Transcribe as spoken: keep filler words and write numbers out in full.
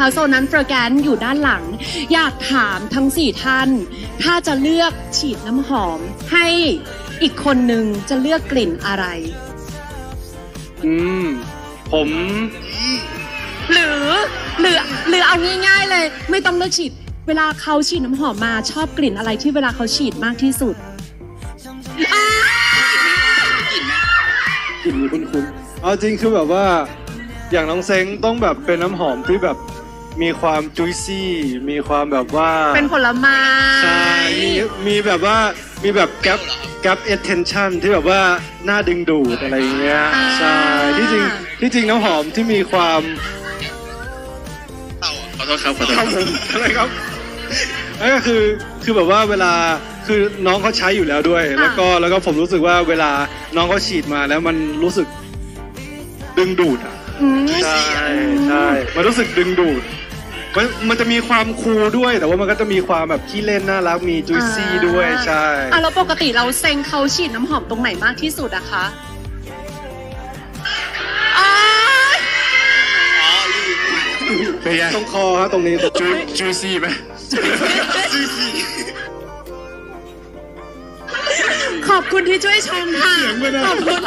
นะคะโซนนั้นเฟอร์แกนอยู่ด้านหลังอยากถามทั้งสี่ท่านถ้าจะเลือกฉีดน้ำหอมให้อีกคนหนึ่งจะเลือกกลิ่นอะไรอืมผมหรือหรือหรือเอาง่ายๆเลยไม่ต้องเลือกฉีดเวลาเขาฉีดน้ำหอมมาชอบกลิ่นอะไรที่เวลาเขาฉีดมากที่สุดกลิ่นนี้คุ้นๆเอาจริงคือแบบว่าอย่างน้องเซ้งต้องแบบเป็นน้ำหอมที่แบบมีความจุยซี่มีความแบบว่าเป็นผลไม้ใช่มีมีแบบว่ามีแบบแก๊ปแก๊ป attention ที่แบบว่าน่าดึงดูดอะไรเงี้ยใช่ที่จริงที่จริงน้ำหอมที่มีความขอโทษครับขอโทษครับอะไรครับนั่นก็คือคือแบบว่าเวลาคือน้องเขาใช้อยู่แล้วด้วยแล้วก็แล้วก็ผมรู้สึกว่าเวลาน้องเขาฉีดมาแล้วมันรู้สึกดึงดูดอ่ะใช่ใช่มันรู้สึกดึงดูดมันมันจะมีความคูลด้วยแต่ว่ามันก็จะมีความแบบขี้เล่นน่ารักมีจุยซี่ด้วยใช่อ่ะแล้วปกติเราเซ็งเขาฉีดน้ำหอมตรงไหนมากที่สุดอะคะตรงคอฮะตรงนี้จูซี่ไหมจูซี่ขอบคุณที่ช่วยชมค่ะขอบคุณ